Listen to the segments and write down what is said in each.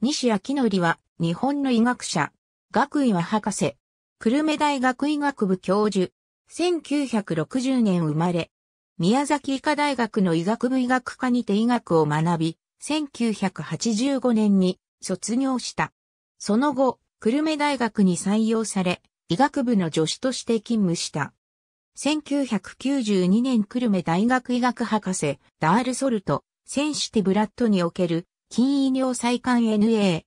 西明則は日本の医学者、学位は博士、久留米大学医学部教授、1960年生まれ、宮崎医科大学の医学部医学科にて医学を学び、1985年に卒業した。その後、久留米大学に採用され、医学部の助手として勤務した。1992年久留米大学医学博士、ダールソルト、センシティブラッドにおける、筋胃尿細管 NAK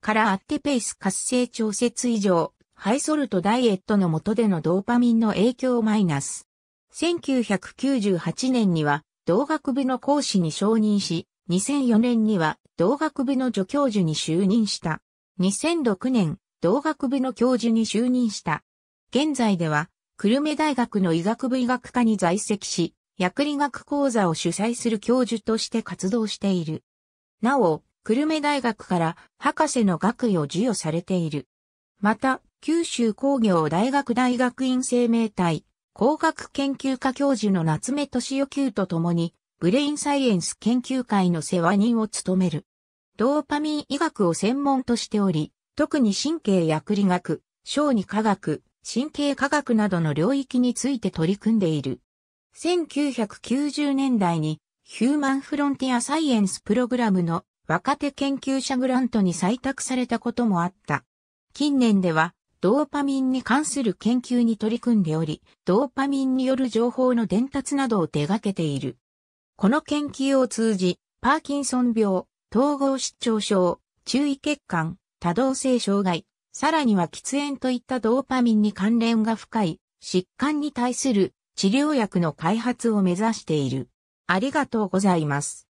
からアッテペース活性調節異常、ハイソルトダイエットの下でのドーパミンの影響マイナス。1998年には、同学部の講師に昇任し、2004年には、同学部の助教授に就任した。2006年、同学部の教授に就任した。現在では、久留米大学の医学部医学科に在籍し、薬理学講座を主催する教授として活動している。なお、久留米大学から博士の学位を授与されている。また、九州工業大学大学院生命体、工学研究科教授の夏目敏代級と共に、ブレインサイエンス研究会の世話人を務める。ドーパミン医学を専門としており、特に神経薬理学、小児科学、神経科学などの領域について取り組んでいる。1990年代にヒューマンフロンティアサイエンスプログラムの若手研究者グラントに採択されたこともあった。近年ではドーパミンに関する研究に取り組んでおり、ドーパミンによる情報の伝達などを手掛けている。この研究を通じ、パーキンソン病、統合失調症、注意欠陥、多動性障害、さらには喫煙といったドーパミンに関連が深い疾患に対する治療薬の開発を目指している。ありがとうございます。